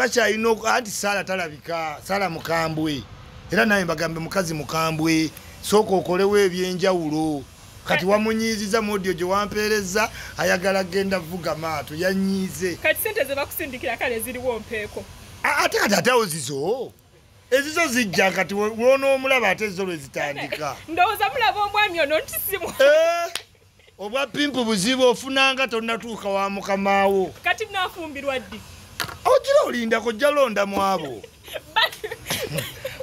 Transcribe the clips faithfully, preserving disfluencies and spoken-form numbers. Kacha ino hadi sala talabika sala mukambwe era naye mbagambe mukazi mukambwe soko okolewe ebyenjawulo kati wamunyiziza modio je wampereza ayagala genda vuga mato yanyize kati sente ze bakusindikira kale ziri wompeko ate kati atawo zizo ezizo zijja kati wono omulaba atezo lezitandika ndoza mulaba omwami ono ntisimu obwa pimpu buzibu ofunanga tonatuuka wa mukamaawo kati mnafumbirwa ddi Ojiro linda kojalonda mwabo.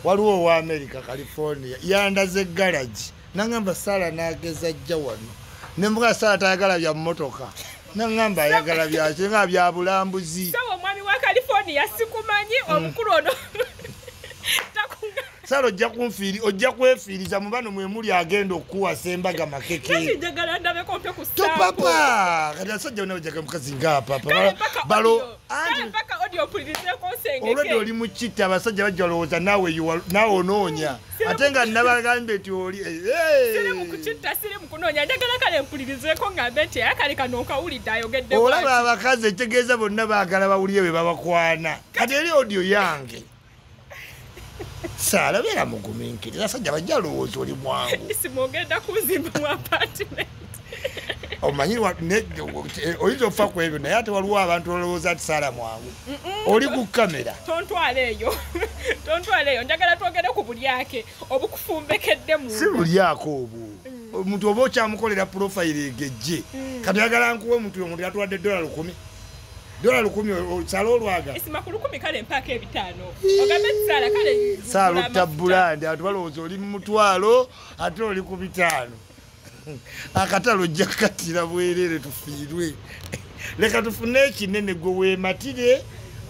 Waluo wa America California yandaze garage. Nangamba sala nageza jawano. Nembuka sala tayagala bya motoka. Nangamba yagala bya chenga bya bulambuzi. Sawa mwami wa California sikumanyi omukulu ono. Sala ojja kumfiri ojja kwefiriza mubano mwe muri agenda okuwa sembaga makeke. Kati jagala ndabe kompe kusa. Papa, kada soja unaweza kumkazinga papa. Balo Andi paka audio pulirize konsenge. Olodi oli muchita abasaje bajaloza nawe you nawo nonya. Atenga nabagambe tioli. Eh. Sile mukuchita sile mukunonya ndagala kale mpulirize ko ngabete akale kanoka uli dayogedde. Olaba abakaze tegeza bonna bagala bawuliye babakwana. Kati eli audio yange. Sala bera muguminki. Abasaje bajaloza oli mwangu. Simogenda kuzimba mu apartment. Omanyi wa nege oyizo fa kwebyo naye ate waluwa abantu olowoza ati sala mwangu oli ku kamera tontwaleyo tontwaleyo njagala twogere ku buli yake obukufumbekedde mu si buli yako obu omuntu obo kyamukolera profile egejje kati yagala nkuwe omuntu omuntu yatwadde dollar lukumi dollar lukumi sala olwaga esimakulu lukumi kale mpaka ebitaano ogambe sala kale sala tabulandi atwalowoza oli mutwalo ate oli ku bitaano akatalo jakatira bwerere tufirwe leka tufune kinene gwe we matire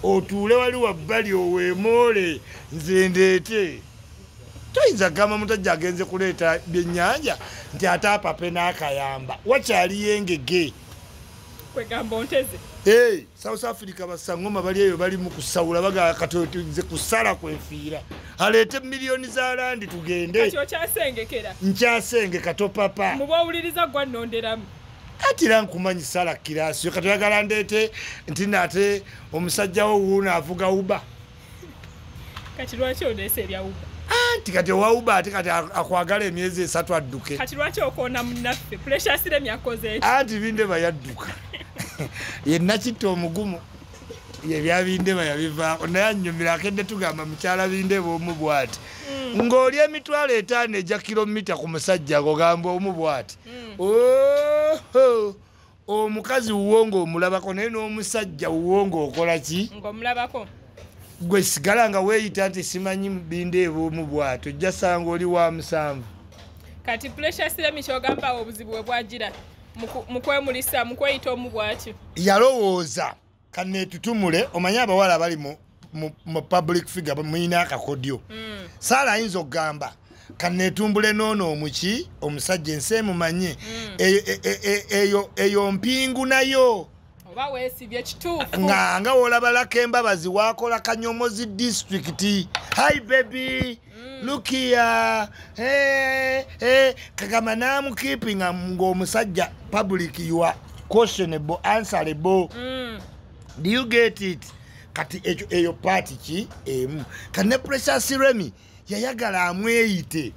otule wali wabbali owe mole nzendete toiza gama mutaja agenze kuleta byenyanja nti atapa pena akayamba wachali yengege kwe gambo nteze hey South Africa basangoma bali eyo bali mu kusawula baga katotinze kusala kwefira alete milioni za landi tugende kyo kyasengekera nkyasenge katopapa mubawuliriza gwa nnonderamu ati lankumanyi sala kirasi katagala ndete ntinate omusajja wo wuna avuga uba kati lwaki odese bya uba anti kati wa uba ati kati akwagala emyezi esatu adduke kati lwaki okona munaffe pressure sire myakoze anti binde bayadduka yenna kito omugumu yebya bindeba yabiva naye nnyumira akedde tugamba mukyala bindeba omubwati ng'oli emitwalo etaano ejja kilomita ku musajja agogamba omubwati omukazi wuwo ng'omulabako naye n'omusajja wuwo ng'okola ki ng'omulabako gwe sigala nga weeyita nti simanyi bindeeba omubwati ojja sanga oli wa musanvu kati puresha siremi ky'ogambawo obuzibu bwe bwagira mukwemulisa mukweyita omubwati yalowooza kane tutumule omanya abawala bali mu, mu, mu public figure muina akakodyo mm. sala inzo gamba kane tumbule nono omuchi omusajja ense mumanye mm. eyo e, e, e, e, mpingu nayo oba weesibye kituufu nga nga olabalako embabazi waakola Kanyomozi district hi baby mm. look here hey, hey. kagama namu keeping ng'omusajja public you are questionable answerable mm. Do you get it? Kati eyo eyo party ki emu. Kane pressure siremi yayagala amweyite.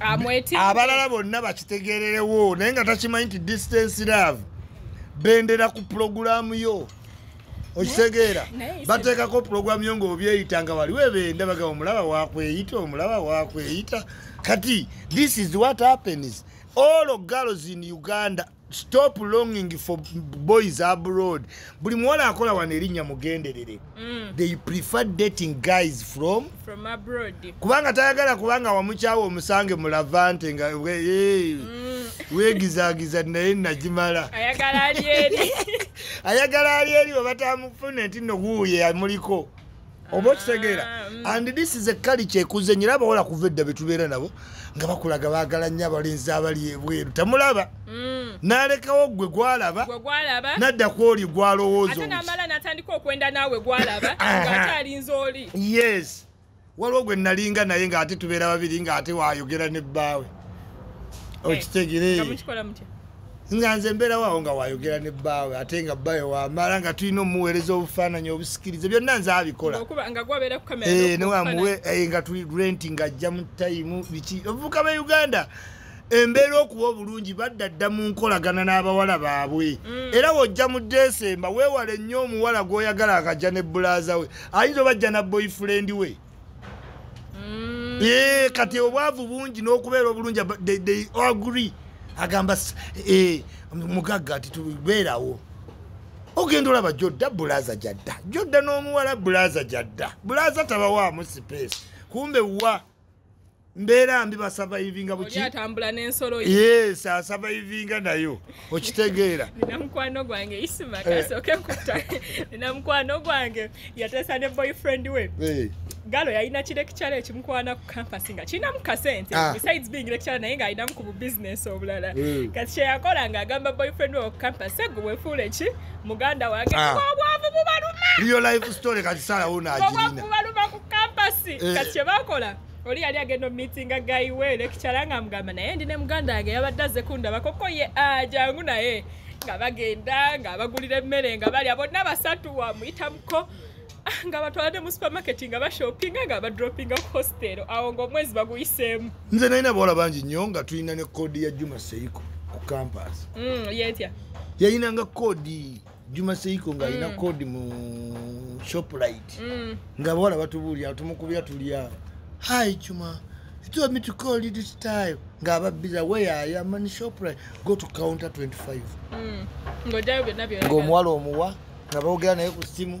Amweyite. Abalala bonna bakitegererewo naye nga takimanyi nti distance love bendera ku program yo. Okitegeera. Bateeka ko program yo ng'obyeyita nga bali webenda baga omulaba waakweyita omulaba waakweyita. Kati this is what happens. All girls in Uganda stop longing for boys abroad. Buli muwala akola wanerinya mugenderere. Mm. They prefer dating guys from from abroad. Kubanga tayagala kubanga wamuchawo omusange mu Levante nga hey. Mm. Weegizaagiza naye najimala. Ayagala alieri. Ayagala alieri batamufune ntino guye amuliko. Obo kitegera. Ah, and this is a culture kuzenyira bawola kuvedda betubeera nabo nga bakulaga baagala nya balinza abali ebweru tamulaba. Mm. Nalekawo gwe gwalaba gwe gwalaba nadda kwoli gwalowoozo atanamala natandika okwenda nawe gwalaba ng'akyali nzoli yes waliwo gwe nalinga naye ng'ate tubeera babiri ng'ate waayogera ne bbaawe okitegere nganze mbera waho nga wayogera ne bawe atenga bayo wa maranga tuino muwerezo obufananya obusikirize byonna nzabikola okuba nga gwabera ku kamera eh ne wamuwe nga tu renting ajja mu time bichi ovuka mu Uganda embera okuba obulungi baddadda mu nkolagana n'abawala baabwe era wojja mu December weewale nnyo omuwala gw'oyagala akajja ne bulaza we ayinza bajja na boyfriend we eh kati obwavu bungi n'okubeera obulungi they agree agamba eh mugagga ati tubeerawo ogenda olaba jodda bulaza jadda jodda n'omuwala bulaza jadda bulaza tabawaamu space kumbe wa mbera ambi ba survivinga buchi yatambula nensolo ye yes a survivinga nayo okitegeera ninamukwano gwange isima kasoke kuta ninamukwano gwange yatesa ne boyfriend we galo yaina kirekichala ekimukwana ku campus nga kina mukasente besides being lecturer naye nga aina mu business obulala kati yakola nga agamba boyfriend we ku campus egwe fuleki muganda wange bwavu bubaluma real life story kati sala una ajina bwavu bubaluma ku campus kati yakola oli ali agenda meetinga guy we lekichalanga mugamba naye ndi ne muganda age yabaddaze kunda bakoko ye ajangu naye nga bagenda nga bagulira emmere nga bali abonna basatu wa muita mko nga batwalade mu supermarket nga bashopinga nga badroppinga ku hostel awo ngo mwezi baguyisemu nze nalina bola banji nyonga tulina ne code ya Juma Seiko ku campus mm yetya yayina nga code Juma Seiko nga ina code mu Shoprite mm. nga bola batubulya tumukubya tuliya hi Juma, you told me to call you this time. Ngaba biza where I am in shop right. Go to counter twenty-five. Mm. Ngo jabe na byo. Ngo mwalo omuwa, nabogera naye ku simu,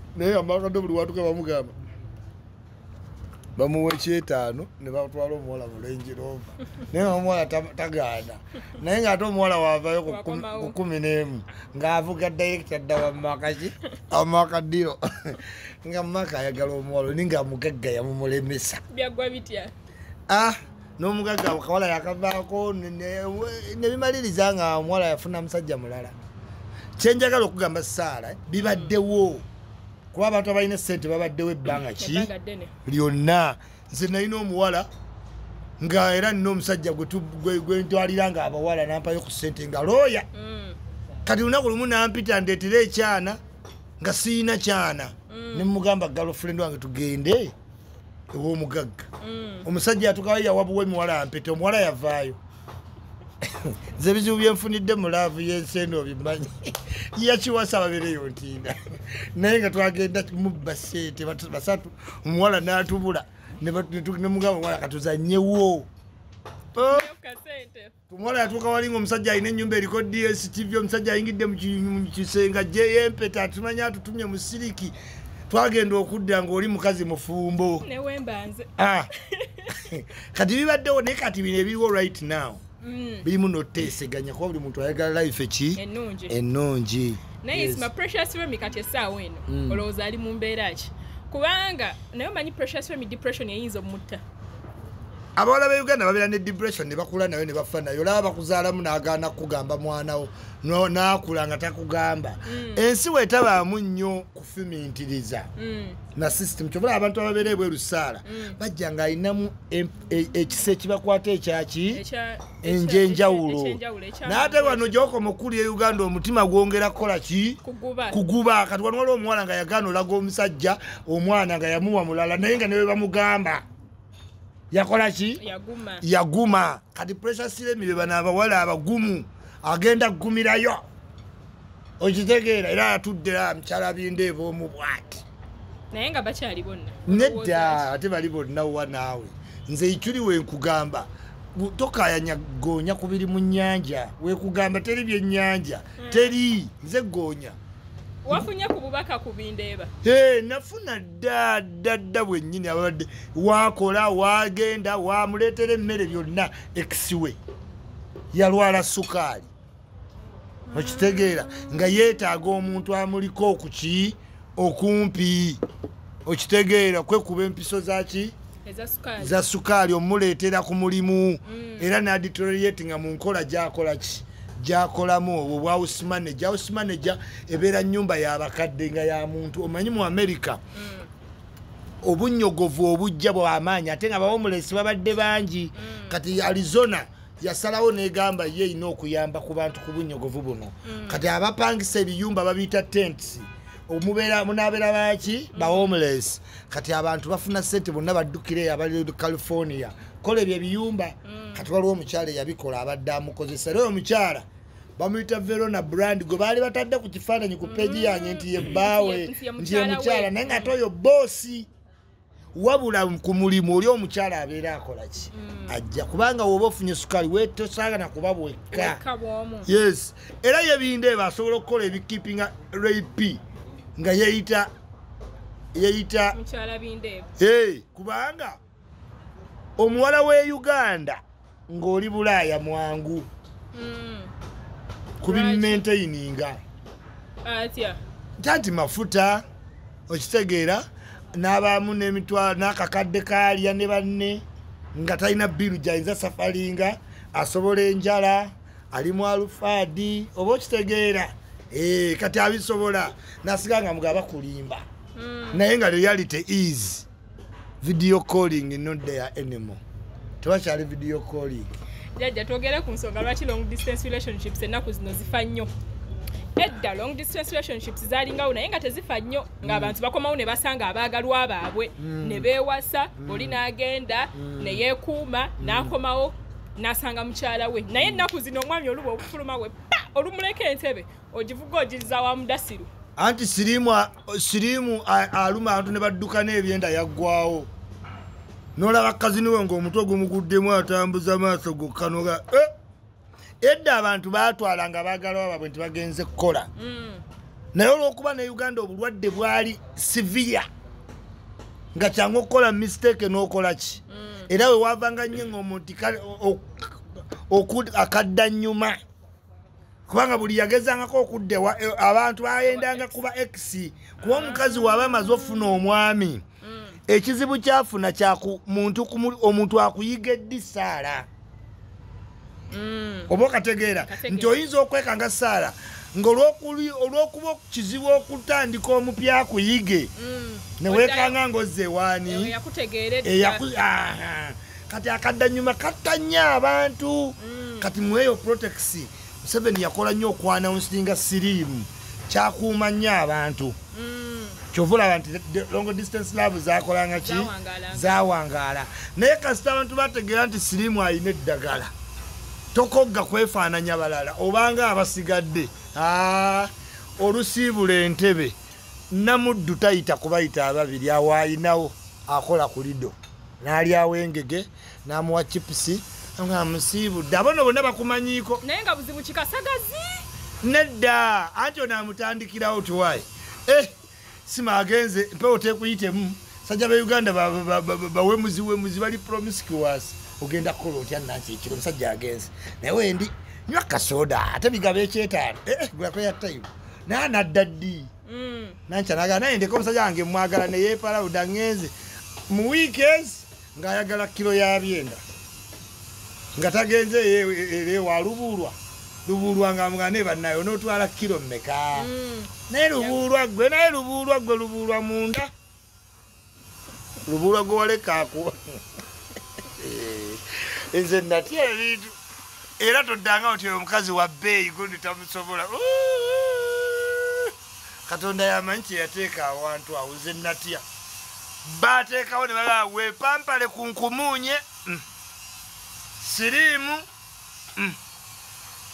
naye amakadde buli watu ke bamugamba bamuwa ekyetaano ne batwala omuwala mu Range Rover naye omuwala tagaana naye nga ate omuwala waavayo ku kumi n'emu ng'avuga dayirikita dda wamakaki amakaddiro nga maka ayagala omuwala ninga amugagga yamumulemesa byagwa bitya ah no mugaga kawala yakavako ne bimaliriza nga omwala yafuna musajja mulala kyenjagala okugamba saala bibaddewo kuba abantu abalina sente babaddewo ebbanga ki lyonna nze nalina omuwala nga era nina omusajja gwentwalira nga abawala nampayo ku sente nga looya kati lunaku lumu nampita ndeetera ekyana nga siina kyana ne mugamba girlfriend wange tugende ewo mugagga omusajja atukawaya wabuwe muwala ampete omuwala yavaayo nze bizibu byenfunidde mu laavu y'ensendo obimanyi yakiwasa ababereyo ntinda naye nga twagenda mubba sente basatu omuwala n'atubula ne mugamba omuwala katuzannyewo omuwala yatuuka walinga omusajja alina ennyumba eriko D S T V omusajja ayingidde mu kisenge gyey'empete atumanya atutumye mu siriki twagenda okudda ng'oli mukazi mufumbo ne wembanze ah kati bibaddewo naye kati bino ebiriwo right now mm. birimu noteeseganya kuba buli muntu ayagala life ki ennungi naye yes. Isima precious wemi kati essaawa eno mm. olowooza ali mu mbeera ki kubanga naye omanyi precious wemi depression eyinza omutta abawala be Uganda babeera ne depression ne bakula nayo ne bafa nayo laba bakuzaalamu n'agaana kugamba mwanawo n'akula nga takugamba ensi weetabaamu nnyo kufumiintiriza na system kyobula abantu ababeera ebweru ssaala bajja ng'alinamu ekisa ekibakwata ekyaki enjenjawulo n'ate wano gy'okoma okuli e Uganda omutima gwongera kukola ki kuguba kati wano waliwo omuwala nga yagaana olaga omusajja omwana nga yamuwa mulala naye nga ne bwe bamugamba yakola ki yaguma yaguma kati pressure sile mibe naba wala abagumu agenda gumirayo okitegeera era atuddira mchala bindevo mu bwati naye nga bakyali bonna nedda ate bali bonna wanawe nze ichuli we nkugamba toka ya gonya kubiri mu nnyanja we kugamba teri byennyanja hmm. teri nze gonya wafunya kububaka kubindeba hey nafuna da da da wenyine abadde wakola wagenda wamuletere mmere byonna exiwe yalwala sukali okitegeera nga yeetaaga omuntu amuliko okuki okumpi okitegeera kwe kuba empiso zaki za sukaali omuleetera ku mulimu era n'aditolerieti nga mu nkola gy'akola ki gyakolamu obwo bwa house manager. House manager ebeera nnyumba y'abakadde nga ya muntu omanyi mu America obunnyogovu obujja bw'amaanyi ate nga abawomulesi babadde bangi kati Arizona yasalawo negamba ye ino okuyamba ku bantu ku bunnyogovu buno kati abapangisa ebiyumba babiyita tents omubeera munabeera baki bawomulesi kati abantu bafuna sente bonna baddukire abali California kola ebyo ebiyumba kati waliwo omukyala eyabikola abadde amukozesa era omukyala bamuyita Verona Brand gwe baali batadde ku kifaananyi ku peji yange nti yebbaawe nti ye mukyala naye nga toyo boosi wabula ku mulimu oli omukyala abeera akola ki ajja kubanga woba ofunye sukaali wetosaagana kuba bwekka yes era yebindeeba asobola okukola ebikipinga rapi nga yeyita yeyita kubanga omuwala we Uganda ng'oli Bulaaya mwangu kubimaintaininga tanti mafuta okitegeera n'abamu n'emitwalo n'akakadde kaalya ne banne nga talina bbiru gy'ayinza safalinga asobola enjala alimu alufaadi oba okitegeera kati abisobola nasiga nga mugaba kulimba naye nga reality is video calling not there anymore tebakyali video calling jajja twogere ku nsonga lwaki long distance relationships ennaku zino zifa nnyo edda long distance relationships zaalingawo naye nga tezifa nnyo ng'abantu bakomawo ne basanga abaagalwa baabwe ne beewasa oli n'agenda ne yeekuuma n'akomawo n'asanga mukyala we naye ennaku zino omwami oluba okufuluma we pa olumuleka entebe ogivuga ogiriza wa mudasiru anti sirimu aluma abantu ne badduka n'ebyenda yaggwawo n'olaba kkazini we ng'omutwe gumuguddemu atambuza maaso gokkanoga edda abantu baatwala nga baagalwa baabwe nti bagenze kukola naye olw'okuba ne Uganda obulwadde bwali siviya nga kyangu okukola mistake n'okola ki era we waavanga nnyo ng'omuntu akadda nnyuma kubanga buli yagezangako okuddewa abantu bayendanga kuba x kuba omukazi waaba amaze ofuna omwami ekizibu kyafuna omuntu akuyiga eddisaala oba okategeera nti oyinza okweka nga saala ngaolw'okuba kizibu okutandika omupya akuyige neweekanga ng'ozze ewaani kati akadda nnyuma katta nnyo abantu kati mweyo protexi Museveni yakola nnyo okwanawunsinga siriimu kyakuuma nnyo abantu kyovula abantu long distance love zakolanga ki zawangaala naye kasita abantu bategeera nti siriimu alina eddagala tokogga kwefaananya balala obanga abasigadde olusiibula entebe namuddu tayita kubayita ababiri awo ayinawo akola ku lido n'alyawo engege n'amuwa chipisi nga musiibudde abono bonna bakumanyiiko naye nga buzibu kikasagazi nedda anti ono amutandikirawo tuwaye sima agenze mpewo tekuyitemu sajja be Uganda bawemuziwemuzi bali promiscuous ogenda kukola otya nansi ekiro musajja agenze naye wendi nywa kasoda ate bigaba ekyetaano gweyakoya tayimu naye nadda ddi nankyanagala naye ndeka omusajja wange mwagala neyeeparawuda ngenze mu weekends ng'ayagala kiro yabyenda nga tagenze ewa lubuulwa lubuulwa nga mugane bannayo n'otwala kiro mmeka naye lubuulwa gwe naye lubuulwa gwe lubuulwa munda lubuulwa gwe walekaako nze natya ebintu era toddanga nti omukazi wa bbeeyi gundi tamusobola Katonda yamanyi kye yateeka awantu awo nze natya baateekawo ne balaba weepampale ku nkumuunye siriimu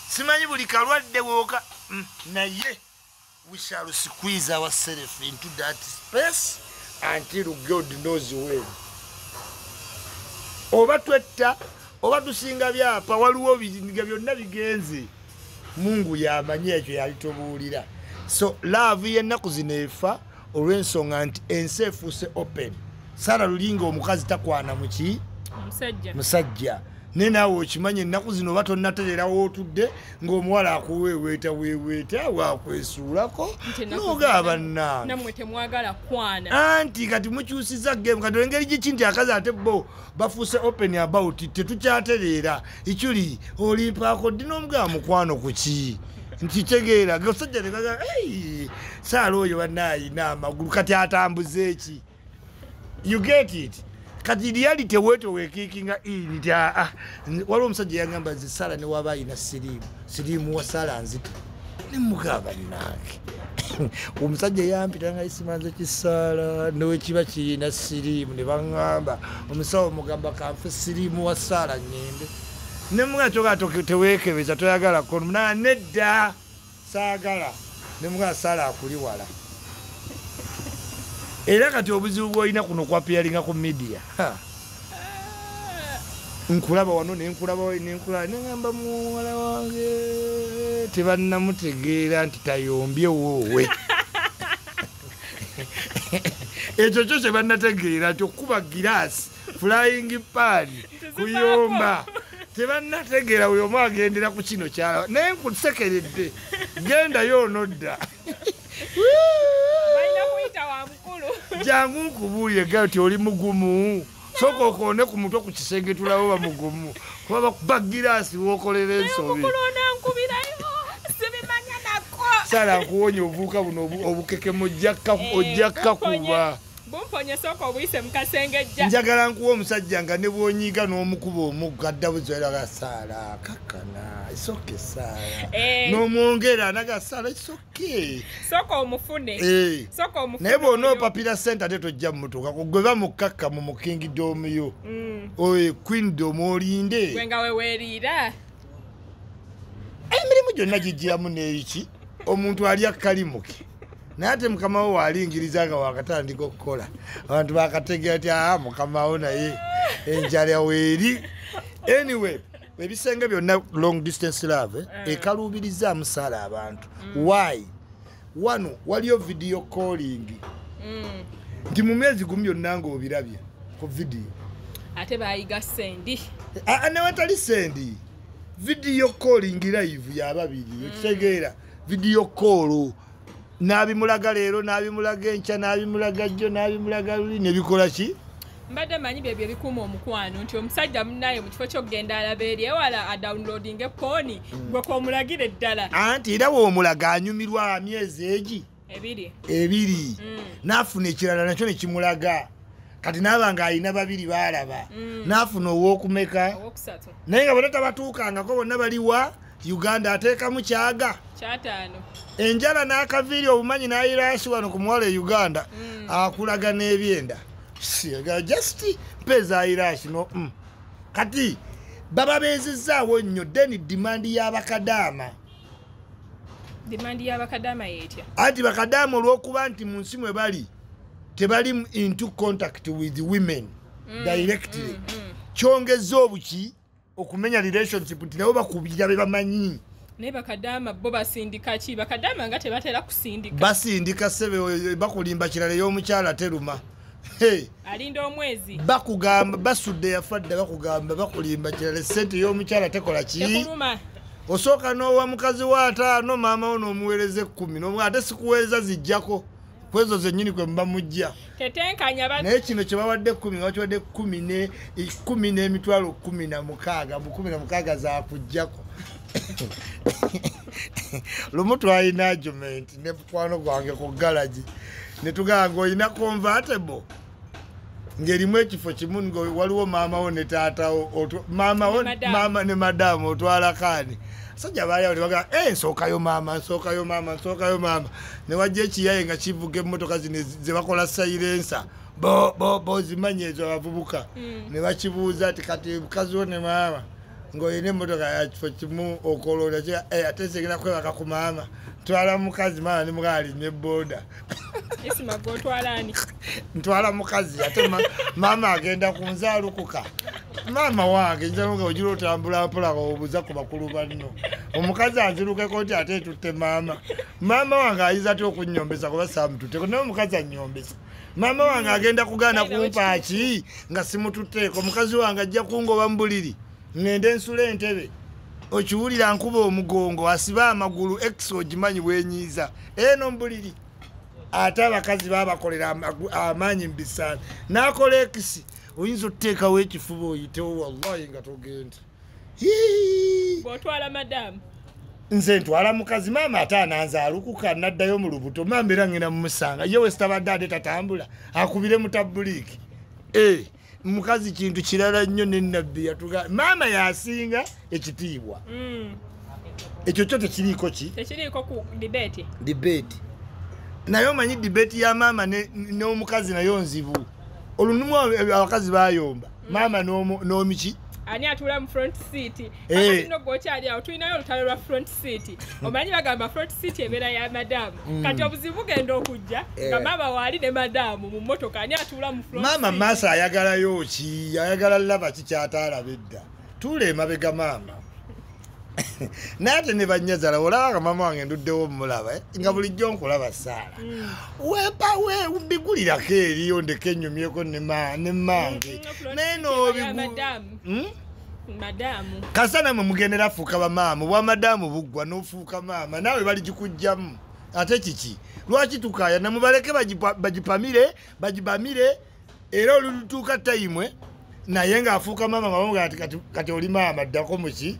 simanyi buli kalwadde wooka naye we shall squeeze ourselves into that space until God knows when oba twetta oba tusinga byapa waliwo bizinga byonna bigenze mungu yamanyi ekyo yalitobuulira so love yennaku zino efa olw'ensonga nti ensi efuuse open saala lulinga omukazi takwana muki musajja nena wochimanyi ennaku zino bato natererawo otudde ng'omuwala akuweeweeta weeweeta wakwesuulako n'ogaba nange namwe temwagala kwana anti kati mukyusiza game kati engeri giki nti akazi ate bo bafuuse open about tetukyatereera ikyuli olimpaako ddi n'omugaa mukwano ku ki ntitegera gosajja tekaga hey saalo oyo banayi n'amagulu kati atambuze eki you get it kati reality wetu wekikinga ini ta ah wali omusajja yangamba zi sala ne wabayi na sirimu sirimu wa sala nzito ne mugaba nange omusajja yampitanga isimanze kisala nowe kiba kiyina sirimu ne bangamba omusawo mugamba kanfe sirimu wa sala ngende Nemunga choka teweke beza toyagala kono muna nedda sagala nemunga sala akuliwala era kati obuzibu bwoyina kuno kwapiyalinga ku media ha nkulaba wano nenkulaba wano nkulaba nengamba muwala wange tebannamutegeera nti tayombye wowe ekyo kyo tebannategeera kyo kuba girasi flying pad kuyomba tebanategera uyo mwagendera ku kino kyalo naye nkusekeredde genda yo nodda balina kuyita wa mukulu jangu nkubuye gati oli mugumu soko okone ku mutwe ku kisengetulawo ba mugumu kuba bakubagirasi wokolera ensobi mukulu nankubirayo sibimanya nako sala kuonye ovuka buno obukeke mujjaka ojjaka kuba bomponya soko bwise mukasengejja njagala nkuwa omusajja nga ne bwonyiga n'omukuba omuggadda buzwera gasaala kakana isoke saala n'omwongera nagasaala isoke soko omufune soko omufune naye bw'ono papira center ate tojja mmutuka kugweba mukakka mu mukingidom yo oyo kwindom olinde gwe nga weweeriira emirimu gyonna gijiramu n'eki omuntu alya kalimuke Nate mukamawo walingirizaga wakatandika okukola abantu bakategera ati ah mukamawo naye enjali aweri anyway ebisenge byonna long distance love ekalubiriza musala abantu why wano waliyo video calling ndi mu mwezi gumyo nango obirabye ku video ate bayiga sendi ana watali sendi video calling live yababiri otegera video call Nabi mulaga leero nabi mulaga encha nabi mulaga jjo nabi mulaga luli ne bikola ki mbadde manyi bye bye bikuma omukwano nti omusajja munnaye mu kifo ky'ogenda alaba eri ewala a downloading eponi gwe kw'omulagira eddala anti era w'omulaga anyumirwa myezi egi ebiri ebiri n'afuna ekirala nakyo ne kimulaga kati naba ng'ayina babiri baalaba n'afuna ow'okumeka ow'okusatu naye nga bonna tabatuukangako bonna baliwa Uganda ateekamu kyaga kyataano enjala n'akaviiri obumanyi n'ayiraasi wano ku muwala e Uganda mm. akulaga n'ebyenda just mpeza ayiraasi no mm. kati baba beezizzaawo nnyo deni dimandi y'abakadaama dimandi y'abakadaama yeetya anti bakadaama olw'okuba nti mu nsi mwe bali tebali into contact with women mm. directly mm, mm. kyongeza obuki okumenya relationship nti nabo bakubira be bamanyi ne bakadama bo basindika ki bakadama nga tebatera kusindika basindika sebe bakulimba kirala y'omukyala teruma hey alinda omwezi bakugamba basudde yafadde bakugamba bakulimba kirala sente y'omukyala tekola ki osooka n'owa mukazi waataano maama ono omuweereze kumi n'omu ate sikuweereza zijjako kwezo zennyini kwe mba mujja tetenkanya bati naye kino kye bawadde kumi bawadde kumi ne kumi n'emitwalo kumi na mukaaga mu kumi na mukaaga za kujjako Lumotu alina argument ne mukwano gwange ku galaji ne tuganga olina convertible ngerimu ekifo kimu ngo waliwo maama wo ne taatawo maama wo maama ne madamu otwala kaani sajja bali oli baga eh sokayo mama sokayo mama sokayo mama ne wajje kiyaye nga kivuge motoka zine ze bakola silencer bo bo bo zimanyezo abavubuka ne bakibuuza ati kati bukazi one mama ngoyine motoka ya kifo kimu okolola kya eh atesekera kwe baka ku mama twala mukazi mama ne mugali ne boda esi mago twalani ntwala mukazi ate mama agenda kunzalu kuka mama wange njaluka ojiro tambula pula obuza ku bakulu banno omukazi anziruka ko ate tutte mama mama wange ayiza to kunyombesa kuba samtute kono omukazi anyombesa mama wange agenda kugana kumpa ki nga simututte ko omukazi wange ajja kungo bambuliri ngende nsula entebe okiwulira nkuba omugongo asiba amagulu x ogimanyi bwenyiiza eno mbuliri ate abakazi babakolera amaanyi mbisaana n'akola ekisi oyinza oteekawo ekifuba oyitewo wallahi nga togenda bw'otwala madamu nze ntwala mukazi maama ate ananza alukuka naddayo mu lubuto maama era ngenda mumusanga yewe sitabadde ade tatambula akubire mutabuliki mukazi kintu kirala nnyo nennabbi yatuga maama yasinga ekitiibwa ekyo kyo tekiriiko ki tekiriiko ku debate debate naye omanyi debate ya maama n'omukazi nayo nzibu olunumwa abakazi bayomba maama n'omiki ani atula mu front seat akatino gochali out inayo olutalo lwa front seat omanyi bagamba front seat ebera ya madam kati obuzivuga endo okujja nga baba wali ne madam mu motoka ani atula mu front mama masa ayagala yochi ayagala laba kikyataala bedda tule mabega mama nate ne banyazala olaba mama wange nduddewo mulaba nga bulijjo nkolaba sala wepa we ubigulira keri yonde kenyumyeko ne ma ne mange neno madam madamu kasana mumugenera fuka ba mama wa madamu bugwa nofuka mama nawe bali jikujjamu ate kiki lwaki tukaya na mubaleke bajipamire bajibamire era olutuuka taimwe naye nga afuka mama mabonga kati kati oli mama ddako muki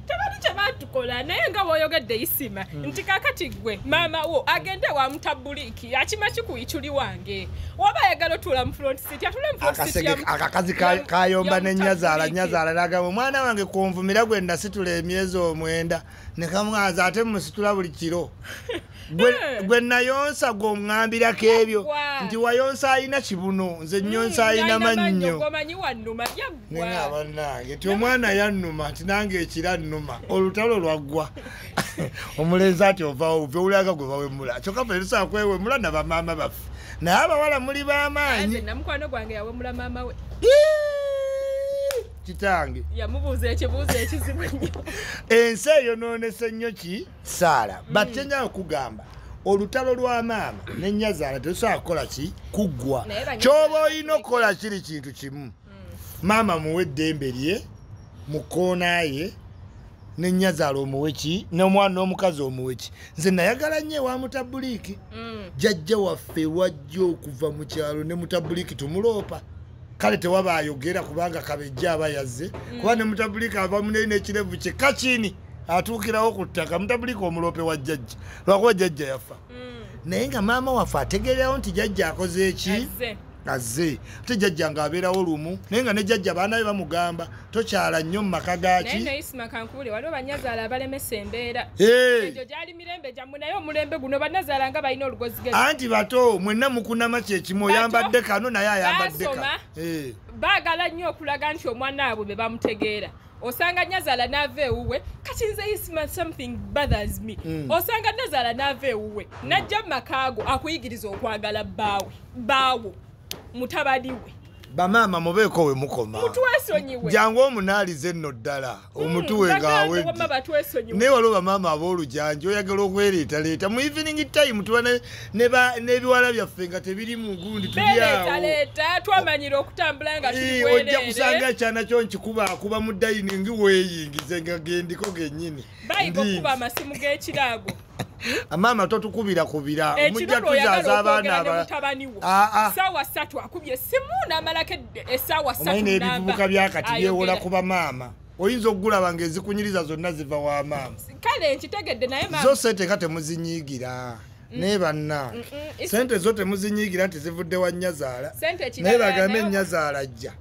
tabali kyabatukola naye nga bwoyogedde isima nti kakati ggwe maama wo agende wa mutabuliki akima kikuyiculi wange waba yagala otula mu front seat atula mu front seat akakazi kayomba ne nyazaala nyazaala nagamba omwana wange kunvumira gwe nasitula emyezi omwenda ne kamwaza ate musitula buli kiro gwe nayonsa gw'oŋŋambirako ebyo nti wayonsa alina kibuno nze nnyonsa alina mannyo nena bannange ti omwana yannuma nti nange ekira nnuma olutalo lwaggwa omulenzi ati ovaawo ovya owulaga gwe bawemula kyokka ffe tusobola kwewemula na bamaama baffe naye abawala muli b'amaanyi namukwano gwange yawemula maama we kitange yamubuuza ekibuuzo ekizibu nnyo ensi eyonoonese nnyo ki saala batenya okugamba olutalo lwa maama ne nnyazaala tetusobola kukola ki kuggwa kyoba olina okukola kiri kintu kimu maama muwe eddembe lye mukoona ye ne nnyazaala omuwe ki n'omwana n'omukazi omuwe ki nze nayagala nnyo ewa mutabuliiki jjajja waffe wajja okuva mu kyalo ne mutabuliiki tumuloopa kale tewaba ayogera kubanga kabejja aba yazze kuba ne mutabulika ava munene ekirevu kyekka kini atuukirawo ku ttaka mutabulika omuloope wa jjajja lwakuba jjajja yafa naye nga maama waffe ategererawo nti jjajja akoze eki azze ate jjajja ng'abeerawo lumu naye nga ne jjajja baana be bamugamba tokyala nnyo mu maka gaki waliwo banyazaala abalemesa embeera egyo gyali mirembe gyammwe naye omulembe guno bannazaala nga balina olugozige anti bato mwenna mukunama kyekimu oyambadde kano naye ayambaddeka baagala nnyo okulaga nti omwana abo be bamutegeera osanga nyazaala naava ewuwe kati nze isma something bothers me osanga nyazaala naava ewuwe najja mu makaago akuyigiriza okwagala bbaawe bbaawo mutabadiwe bamaama mubeeko we mukoma mutwesonyiwe jangu omunaalize nno ddala omutuwe ngaawe naye waliwo bamaama ab'olujanja oyagala okwereetaleeta mu evening time tuba n'ebiwala byaffe nga tebiri mu gundi tubyawoleta twamanyira okutambula nga ojja kusanga ekyana kyo nkikuba akuba mu dayiningi weeyingize nga gendiko gennyini bayika okuba amasimu g'ekiraago amaama totukubira kubira mujja tuzaza abaana aba saawa ssatu akubye esimu n'amalako essaawa ssatu omanyina ebivubuka byakati byewola ku bamaama oyinza okugula bange ezikunyiriza zonna ziva wa maama kale nkitegedde naye zo sente nga temuzinyiigira naye bannange sente zo temuzinyiigira nti zivudde wa nnyazaala naye bagambe nnyazaala ajja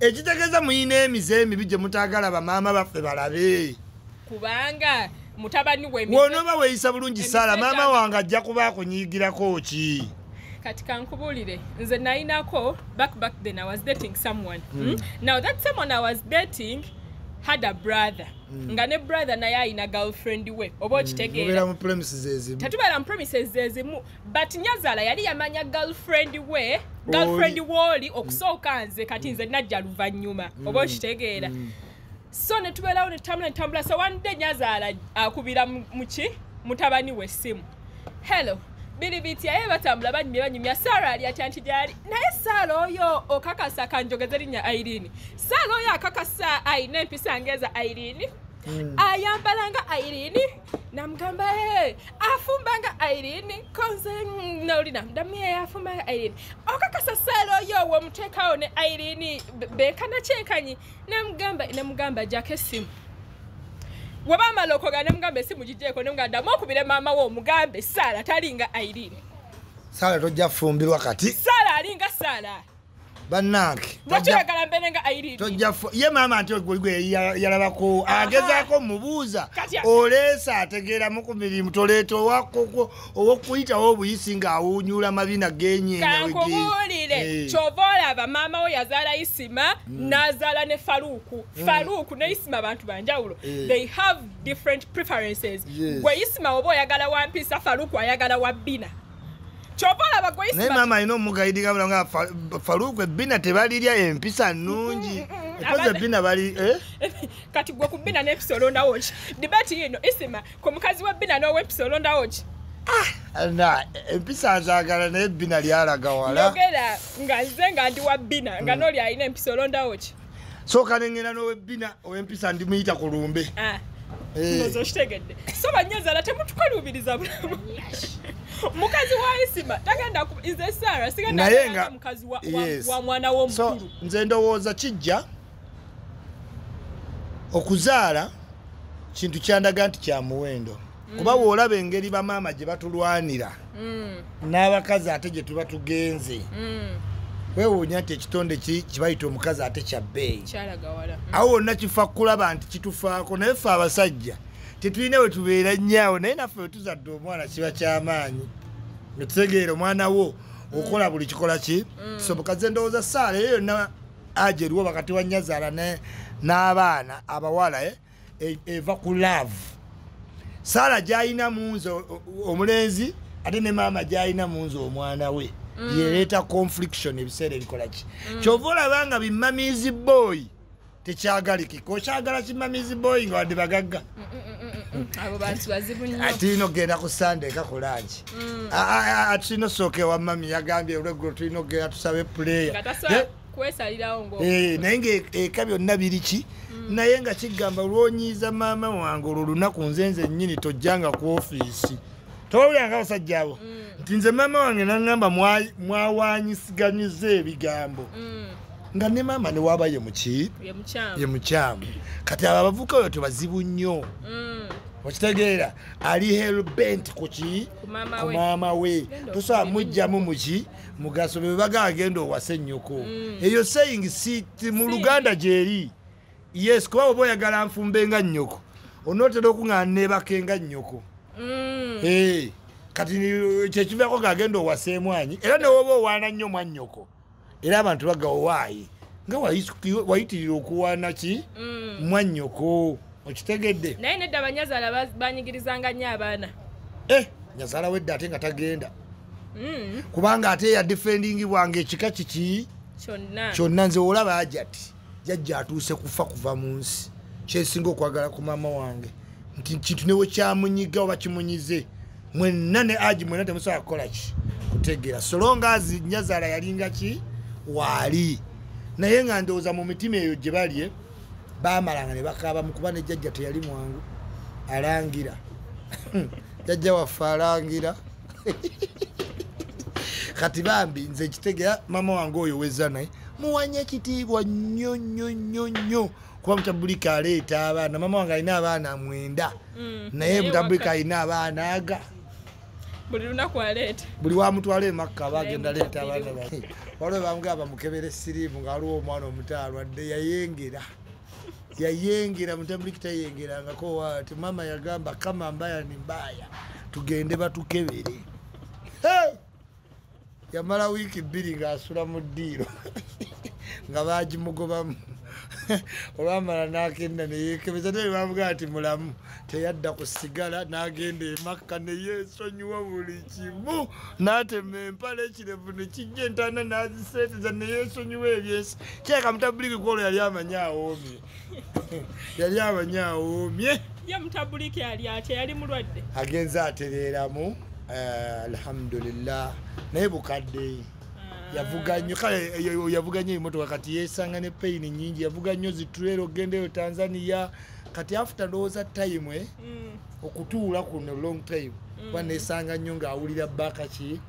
ekitegeeza muyina emize emibi gye mutaagala bamaama baffe balabe kubanga mutabani we wonoba weyisa bulungi sala maama wange ajja kuba akunyigirako ki kati kankubulire nze nayinako back back then I was dating someone mm. Now that someone I was dating had a brother mm. Nga ne brother naye ayina girlfriend we oba okitegeera tetubeera mu premises ezimu but nyazaala yali yamanya girlfriend we girlfriend wooli okusooka nze kati nze najja luvannyuma oba okitegeera so netubeerawo netambula netambula so one day nyazaala akubira muki mutabani we essimu hello Bilibiti ya eva tambulaba nimiwa nyumia Sara ya chanchijari. Na ye Saro yo o kakasa kanjogezeri nya Irene. Saro ya kakasa ay nempisa angeza Irene. Mm. Ayambalanga Irene. Namgamba he. Afumbanga Irene. Konze naulina. Mdamia ya afumbanga Irene. O kakasa Saro yo wa muteka one Irene. Beka na chekanyi. Namgamba inamgamba jake simu. Wabama loko gana mgambe simu jijeko ne mganda mokubire mama wo mugambe Sara talinga Irene. Sara tojja fumbilwa kati. Sara alinga Sara. Bananki. Tojja galambene nga Irene. Tojja ye mama anti ogwe yalabako agezako mubuza. Olesa ategera mukubiri mutoleto wako owokuita obuyisinga awunyula mabina genye ne wiki. Kankubulire. Chovola ba mama wo yazala Isima mm. nazala ne Faruku. Mm. Faruku ne Isima abantu banjawulo. Mm. They have different preferences. Yes. Gwe Isima obo yagala wampisa Faruku ayagala wabina. Chopola bagoisi ne mama ino mugaidi kabla nga Faruku bina tebaliria empisa nungi koze bina bali eh kati gwe kubina ne episolonda wochi debate ino Isima ko mukazi wa bina no episolonda wochi ah na empisa zagala ne bina lyala gawala ngela ngazenga ndi wa bina ngano lya ine episolonda wochi so kanengena no bina o empisa ndi muita kulumbe ah eh so shtegede so banyaza late mutukalubiriza mukazi wa Isima takenda ku ize Sara sikanda mukazi wa, yes. wa, wa mwana wo mukuru so nze ndowoza kijja okuzaala kintu kyandaga nti kya muwendo mm. kuba woolaba engeri ba mama je batulwanira mm. n'abakazi ate je tuba tugenze mm. wewe unyate kitonde ki kibayita omukazi ate kya bbeyi kyalaga wala mm. awo nakifa kulaba nti kitufaako naye ffe abasajja tetulina we tubeera nnyawo naye naffe tuzadde omwana kiba kyamaanyi netutegeera omwana wo okola buli kikola ki sobokaze ndowooza Sara eyo yonna ajeruwo bakati wa nnyazaala n'abaana abawala eva ku laavu Sara gy'ayina munze omulenzi ate ne maama gy'ayina munze omwana we yereeta confliction ebiseera ebikola ki kyova olabanga bimamizi boyi tekyagalekiko kyagala kimamizi boyi nga wadde bagagga abo bantu bazibu nnyo atino genda ku Sunday kakolanji atino soke wa mami yagambye olweggulo tulino genda tusabe player kwesalirawo ngo eh naye ng'eka byonna biri ki naye nga kigamba olwonyiiza maama wange olunaku nzenze nnyini tojjanga ku ofiisi towulanga basajja abo nti nze maama wange n'angamba mwawaanyisiganyiza ebigambo nga ne maama ne waba ye muki ye mukyamu kati abavuka oyo tebazibu nnyo okitegeera ali hellbent kuki ku maama we tusobola mujjamu muki mugaso be baga agenda owase nnyoko eyo saying si mu Luganda gyeri yes kuba oba oyagala nfumbe nga nnyoko onootera okuŋŋaana nebake nga nnyoko kati kyekivaako ng'agenda owase emwanyi era ne woba owaana nnyo mwa nnyoko era abantu bagawo waayi nga wayitirira okuwaana ki mwa nnyoko okitegedde naye nedda banyazaala banyigirizanga nnyo abaana eh nyazaala wedda ate nga tagenda mm. kubanga ate ya defending bwange ekika kiki kyonna kyonna nze olaba ajja ti jajja atuuse kufa kuva mu nsi kyesinga okwagala ku maama wange nti kintu newe kyamunyiga oba kimunyize mwenna ne aji mwenna temusobola kukola ki kutegeera solongaazi nyazaala yalinga ki waali naye nga ndowooza mu mitima eyo gye bali bamalanga ne bakaba mukuba ne jjajja teyali mwangu alangira jjajja waffe alangira kati bambi nze kitegeera mama wange oyo wezza naye muwanye ekitiibwa nnyo nnyo nnyo nnyo kuba mutabulika aleeta abaana mama wange alina abaana mwenda naye mutabulika alina abaana aga buli lunaku aleeta buli wamutwala emakka bagenda aleeta abaana bae waliwe bamugaba bamukebera esiriimu ng'aliwo omwana omutaalwadde yayengera yayengera mutambulikita yengerangako wati mama yagamba kama mbaya ni mbaya tugende batukebere hey! Yamala wiiki bbiri ng'asula mu ddiiro nga baagimugobamu olwamala n'agenda neyekebeza naye bamugaa ti mulamu teyadda ku sigala n'agenda emakka neyeesonyiwa buli kimu n'atema empale ekirevu nekijja entaana n'aziseeteza neyeesonyiwa ebyesi kyeka mutabuliki kwolwo yali amanyi awoomye yali amanyi awoomye ye mutabuliki yali atya yali mulwadde agenza atereeramu alhamdulillah nebukadde yavuga nnyo kale yavuga nnyo moto wakati yesanga ne pain nyingi yavuga nnyo zitulero gendeyo Tanzania kati after loza time eh mm. okutuula ku long time mm. banesanga nnyo nga awulira bakaki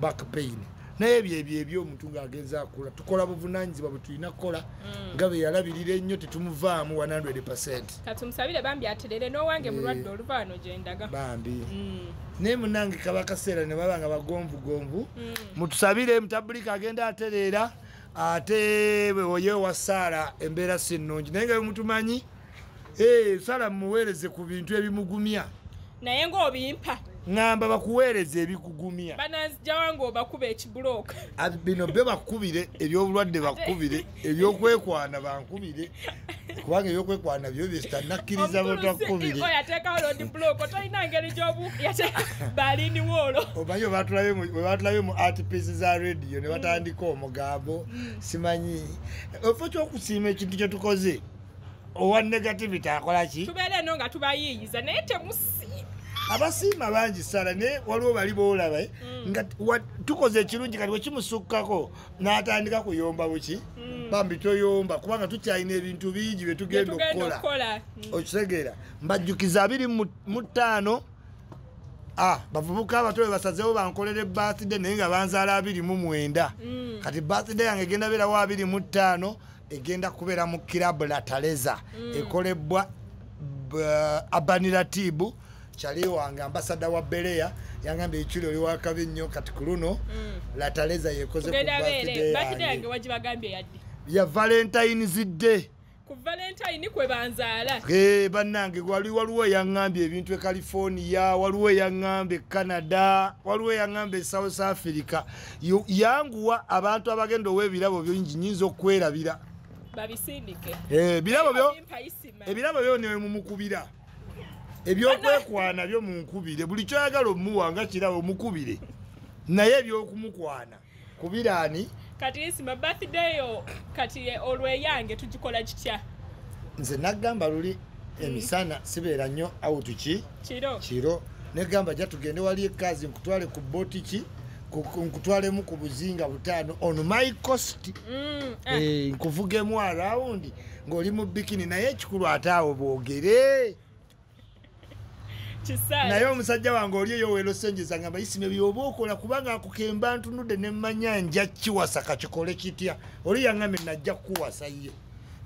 back pain naye bye bye byo mutunga agenza akula tukola buvunanyizibwa butulina kola mm. ngabe yalabirira ennyo tetumuvaamu one hundred percent kati musabire bambi atelere no wange mulwadde yeah. oluvano jendaga bambi mm. ne munange kabakasera ne babanga bagomvu gomvu mm. mutusabire mutabulika agenda aterera ate wewe wasara embera sinonji naye ngabe mutumanyi eh sala muwereze ku bintu ebimugumya naye ngo bimpa ngamba bakuwereze ebikugumya banazija wango bakuba ekiblock abino be bakubire ebyobulwadde bakubire ebyokwekwana bankubire kubange ebyokwana byo bista nakiriza batakubire oyateka road block otoyinangeri jobu yateka balini wolo obayo batulaye mu batulaye mu art pieces za radio ne batandika omugabo simanyi ofoto okusima ekintu kye tukoze owa negativity akola ki tubele no nga tubayiyiza naye temusi abasima bangi sala ne waliwo bali bola baye mm. nga tukoze kirungi kali wekimusukkako n'atandika kuyomba buki mm. bambi toyomba kubanga tukyayina ebintu bingi betugenda okukola mm. okitegeera mbajjukiza abiri mu ttaano ah bavubuka abatowe basazeewo bankolere birthday naye nga banzaala abiri mu mwenda mm. kati birthday yange egenda beerawo abiri mu ttaano egenda kubera mu club la Taleza mm. ekolebwa abaniratibu chali wanga ambasada wa Berea yangambe ichuli oli wakabi nnyo kati kuluno mm. la Taleza yekoze ku birthday birthday yange wajibagambye yadde ya Valentine's Day ku Valentine kwe banzala eh banange wali waluwe yangambe ebintu e California waluwe yangambe Canada waluwe yangambe South Africa yanguwa abantu abagendo webirabo byingi nyinzo okwerabira babisindike eh birabo byo ebirabo byo ne mumukubira ebyokwana byo munkubire buli kyagalo muwanga kirabo mukubire naye byo kumukwana kubirani kati isima birthday yo kati olwe yange tujikola kitya nze nagamba luli emisana mm. sibera nnyo out ki kiro kiro ne gamba jatugende wali kazi nkutwale ku boti ki nkutwale mu kubuzinga butano on my cost mm, eh. eh nkuvuge mu around ngoli mu bikini naye kikulu atawo bogere Chisai. Na yo musajja wange oliyo yo welosenjeza ngamba isime byobokola kubanga akukemba ntunudde ne manyanja kiwasa kakikole kitya oli yangame najja kuwasa ye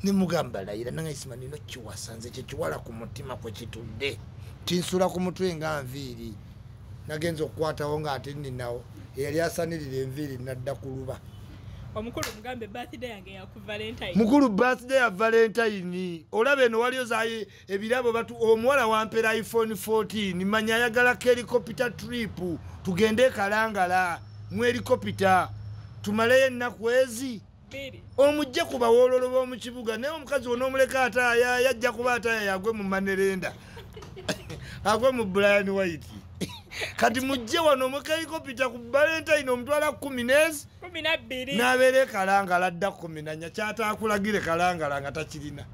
ni mugamba layira nanga isima nino kiwasa nze kiwala ku mutima kwe kitudde tinsula ku mutwe nga nviiri nagenzo kwata wonga atini nawo yali asanirire enviiri nadda kuluba omukulu mugambe birthday yange ya ku Valentine mukulu birthday ya Valentine olabe no waliyo zaye ebirabo batu omuwala wampera iPhone fourteen manya yagala helicopter trip tugende Kalangala mu helicopter tumaleye nakwezi biri omujje kuba wololobo omukibuga naye omukazi ono omuleka ataya yajja kuba ataya yagwe mu manerenda agwe mu Brian White kati mujje wano mukayiko pita ku Valentine omtwala kumi na bbiri nabere Kalangala ladda kumi na nnya kyata akulagire Kalangala nga takirina